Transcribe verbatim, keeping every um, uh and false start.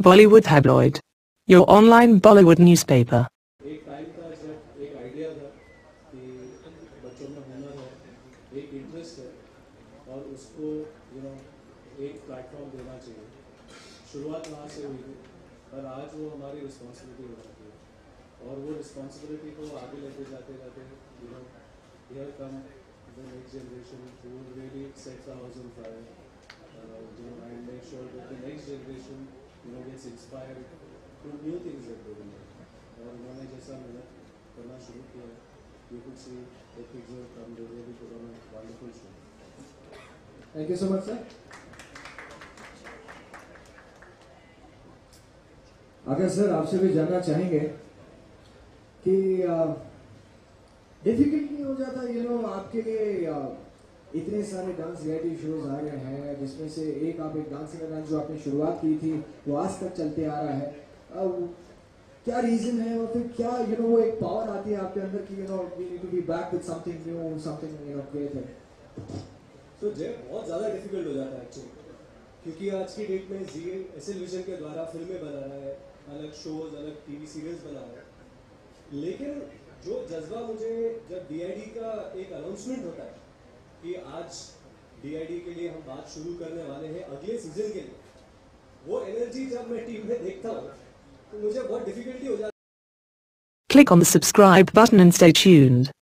Bollywood Tabloid, your online Bollywood newspaper. एक time था, सिर्फ एक आइडिया था कि बच्चों में होना है, एक इंटरेस्ट है और उसको यू नो एक प्लेटफॉर्म देना चाहिए. शुरुआत वहाँ से हुई पर आज वो हमारी रिस्पॉन्सिबिलिटी हो जाती है और वो रिस्पॉन्सिबिलिटी को आगे लेके जाते जाते you know here come the next generation who really sets the house on fire and make sure that the next generation you know gets inspired to new things that they do. और उन्होंने जैसा मेहनत करना शुरू किया, you could see the picture from the very beginning. Wonderful show. Thank you so much, sir. अगर sir आपसे भी जानना चाहेंगे कि डिफिकल्ट नहीं हो जाता, यू नो आपके लिए इतने सारे डांस रियलिटी शोज आ रहे हैं जिसमें से एक आप एक डांसिंग अकादमी जो आपने शुरुआत की थी वो आज तक चलते आ रहा है. अब क्या रीजन है और फिर क्या यू नो वो एक पावर आती है आपके अंदर कि you know we need to be back with something new something you know creative. So जय बहुत ज़्यादा डिफिकल्ट हो जाता है एक्चुअली क्योंकि आज की डेट में जी ऐसे विजन के द्वारा फिल्में बना रहा है, अलग शोज अलग टी वी सीरियल्स बना रहा है, लेकिन जो जज्बा मुझे जब डी आई डी का एक अनाउंसमेंट होता है कि आज डी आई डी के लिए हम बात शुरू करने वाले हैं अगले सीजन के लिए, वो एनर्जी जब मैं टीम में देखता हूँ तो मुझे बहुत डिफिकल्टी हो जाती है. Click on the subscribe button and stay tuned.